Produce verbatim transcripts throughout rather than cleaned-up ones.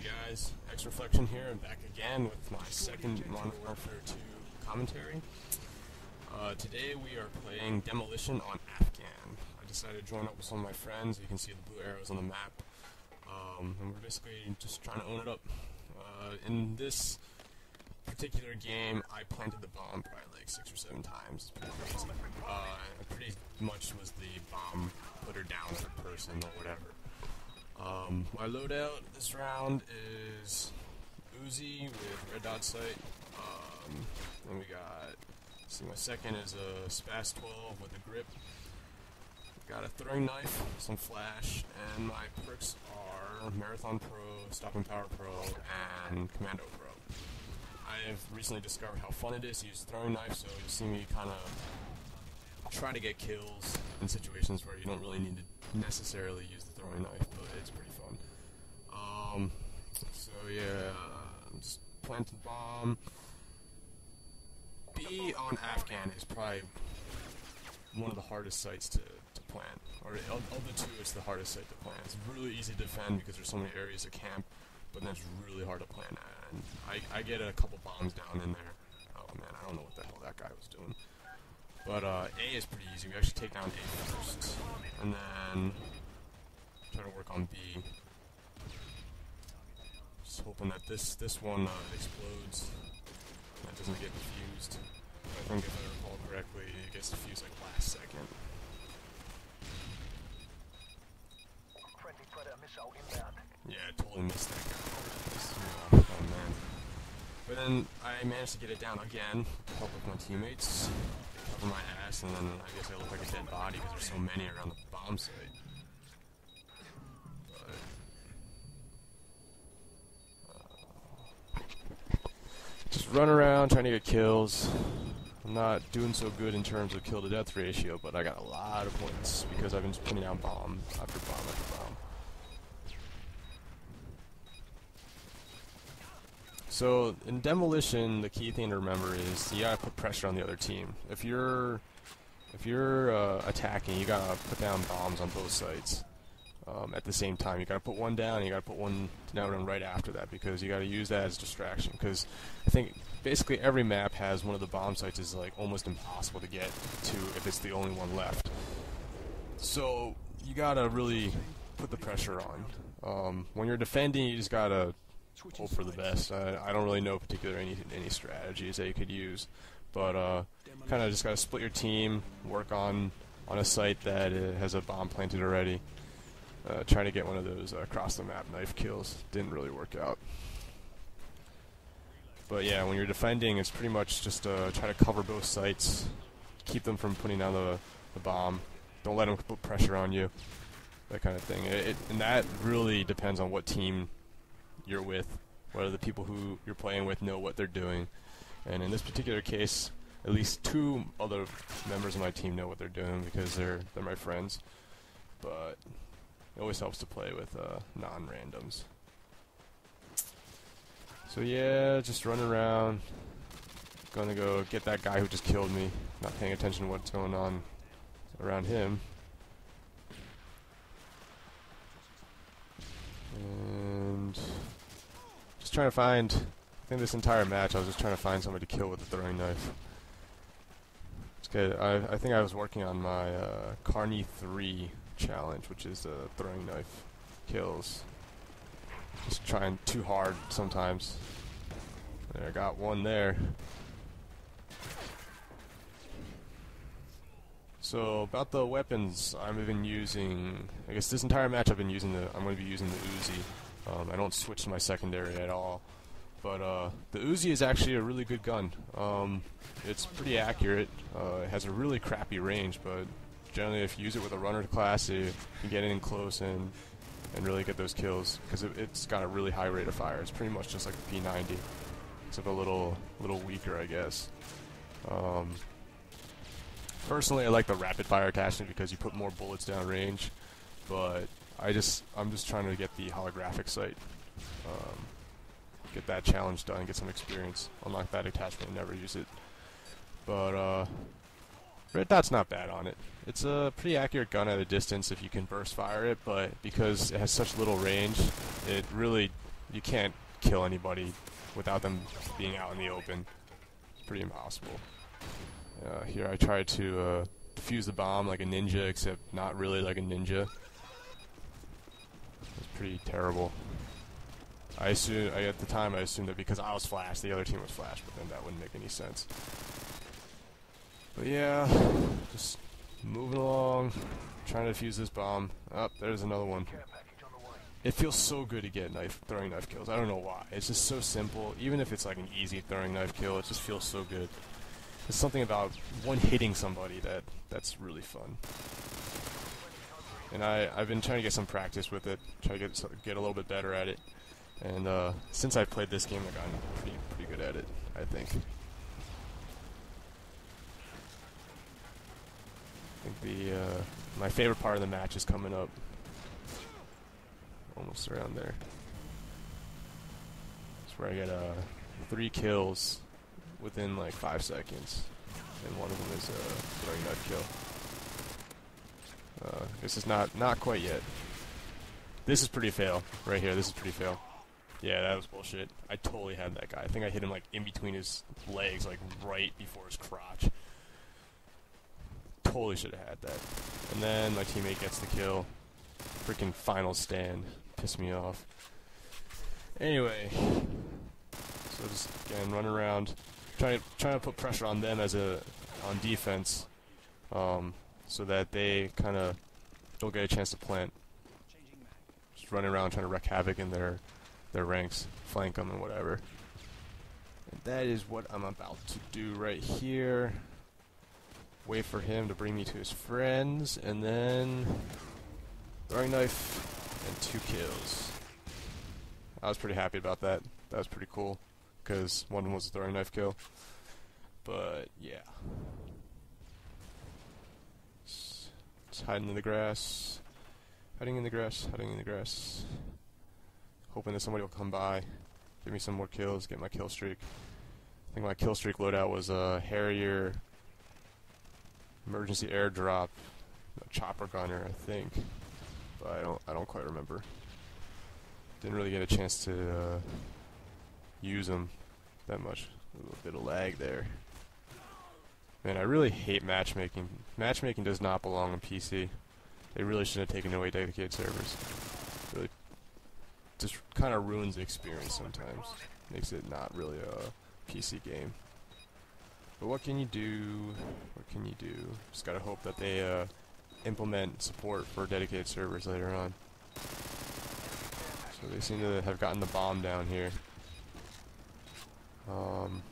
Hey guys, X Reflection here, and back again with my second Modern Warfare two commentary. Uh, today we are playing Demolition on Afghan. I decided to join up with some of my friends. You can see the blue arrows on the map. Um, and we're basically just trying to own it up. Uh, in this particular game, I planted the bomb probably like six or seven times. Uh, I pretty much was the bomb putter down for person or whatever. Um, my loadout this round is Uzi with red dot sight, um, and we got, see, my second is a SPAS twelve with a grip, got a throwing knife, some flash, and my perks are Marathon Pro, Stop and Power Pro, and Commando Pro. I have recently discovered how fun it is to use the throwing knife, so you see me kind of try to get kills in situations where you don't really need to necessarily use the throwing knife, but it's pretty fun. Um, so yeah, just plant the bomb. B on Afghan is probably one of the hardest sites to, to plant, or of, of the two, it's the hardest site to plant. It's really easy to defend because there's so many areas of camp, but then it's really hard to plant at. And I, I get a couple bombs down in there. Oh man, I don't know what the hell that guy was doing. But uh, A is pretty easy. We actually take down A first, and then try to work on B. Just hoping that this this one uh, explodes. That doesn't get defused. I think if I recall correctly, it gets defused like last second. Yeah, I totally missed that guy. Oh man! But then I managed to get it down again. Help with my teammates. Cover my ass, and then I guess I look like a dead body because there's so many around the bomb site. But, uh, just run around trying to get kills. I'm not doing so good in terms of kill to death ratio, but I got a lot of points because I've been putting down bomb after bomb after bomb. So, in Demolition, the key thing to remember is you gotta put pressure on the other team. If you're if you're uh, attacking, you gotta put down bombs on both sides um, at the same time. You gotta put one down, and you gotta put one down right after that, because you gotta use that as distraction. Because I think basically every map has one of the bomb sites is like almost impossible to get to if it's the only one left. So you gotta really put the pressure on. Um, when you're defending, you just gotta hope for the best. I, I don't really know particular any any strategies that you could use, but uh, kind of just gotta split your team, work on on a site that uh, has a bomb planted already. Uh, trying to get one of those uh, across the map knife kills didn't really work out. But yeah, when you're defending, it's pretty much just uh, try to cover both sites, keep them from putting down the the bomb, don't let them put pressure on you, that kind of thing. It, it and that really depends on what team you're with, whether the people who you're playing with know what they're doing. And in this particular case, at least two other members of my team know what they're doing because they're they're my friends. But it always helps to play with uh, non-randoms. So yeah, just run around. Gonna go get that guy who just killed me, not paying attention to what's going on around him. And just trying to find, I think this entire match I was just trying to find somebody to kill with the throwing knife. It's good. I, I think I was working on my uh, Carney three challenge, which is the uh, throwing knife kills. Just trying too hard sometimes. There, I got one there. So about the weapons, I've been using, I guess this entire match I've been using the, I'm going to be using the Uzi. Um, I don't switch to my secondary at all, but uh, the Uzi is actually a really good gun. Um, it's pretty accurate. Uh, it has a really crappy range, but generally, if you use it with a runner class, you can get in close and and really get those kills because it, it's got a really high rate of fire. It's pretty much just like the P ninety, except a little little weaker, I guess. Um, personally, I like the rapid fire attachment because you put more bullets down range, but I just, I'm just trying to get the holographic sight, um, get that challenge done, get some experience, unlock that attachment, and never use it. But uh, red dot's not bad on it. It's a pretty accurate gun at a distance if you can burst fire it, but because it has such little range, it really you can't kill anybody without them being out in the open. It's pretty impossible. Uh, here I tried to uh, defuse the bomb like a ninja, except not really like a ninja. It's pretty terrible. I assume I, at the time I assumed that because I was flashed, the other team was flashed, but then that wouldn't make any sense. But yeah, just moving along, trying to defuse this bomb. Oh, there's another one. It feels so good to get knife throwing knife kills. I don't know why. It's just so simple. Even if it's like an easy throwing knife kill, it just feels so good. There's something about one hitting somebody that that's really fun. And I I've been trying to get some practice with it, try to get get a little bit better at it. And uh, since I played this game, I've gotten pretty pretty good at it, I think. I think the uh, my favorite part of the match is coming up. Almost around there. That's where I get uh, three kills within like five seconds, and one of them is a uh, throwing knife kill. Uh, this is not not quite yet. This is pretty fail right here. This is pretty fail. Yeah, that was bullshit. I totally had that guy. I think I hit him like in between his legs, like right before his crotch. Totally should have had that. And then my teammate gets the kill. Freaking final stand. Pissed me off. Anyway, so just again run around, trying trying to put pressure on them as a on defense, um, so that they kind of don't get a chance to plant. Just running around trying to wreak havoc in their their ranks, flank them and whatever. And that is what I'm about to do right here. Wait for him to bring me to his friends, and then throwing knife and two kills. I was pretty happy about that. That was pretty cool, because one was a throwing knife kill. But yeah, just hiding in the grass, hiding in the grass, hiding in the grass, hoping that somebody will come by, give me some more kills, get my kill streak. I think my kill streak loadout was a uh, Harrier, emergency airdrop, chopper gunner, I think. But I don't, I don't quite remember. Didn't really get a chance to uh, use them that much. A little bit of lag there. Man, I really hate matchmaking. Matchmaking does not belong on P C. They really should have taken away dedicated servers. Really, just kind of ruins the experience sometimes. Makes it not really a P C game. But what can you do? What can you do? Just gotta hope that they uh, implement support for dedicated servers later on. So they seem to have gotten the bomb down here. Um,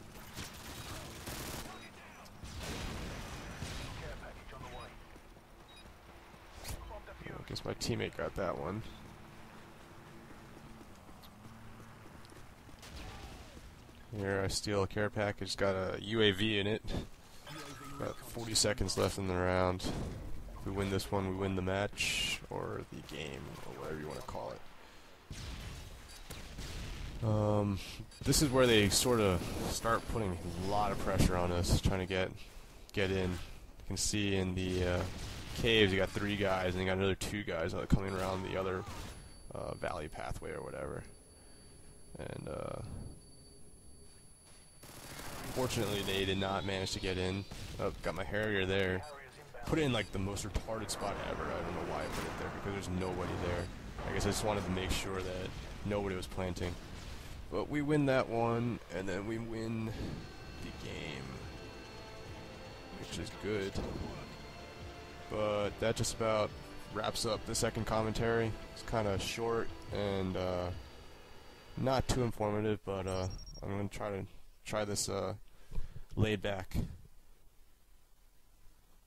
I guess my teammate got that one. Here I steal a care package. It's got a U A V in it. About forty seconds left in the round. If we win this one, we win the match, or the game, or whatever you want to call it. Um, this is where they sort of start putting a lot of pressure on us, trying to get get in. You can see in the uh, caves, you got three guys, and you got another two guys uh, coming around the other uh, valley pathway or whatever. And uh, fortunately, they did not manage to get in. Oh, got my Harrier there. Put it in like the most retarded spot ever. I don't know why I put it there, because there's nobody there. I guess I just wanted to make sure that nobody was planting. But we win that one, and then we win the game, which is good. But that just about wraps up the second commentary. It's kind of short and uh, not too informative, but uh, I'm gonna try to try this uh, laid back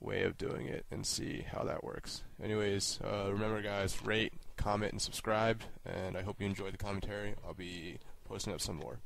way of doing it and see how that works. Anyways, uh, remember guys, rate, comment, and subscribe, and I hope you enjoyed the commentary. I'll be posting up some more.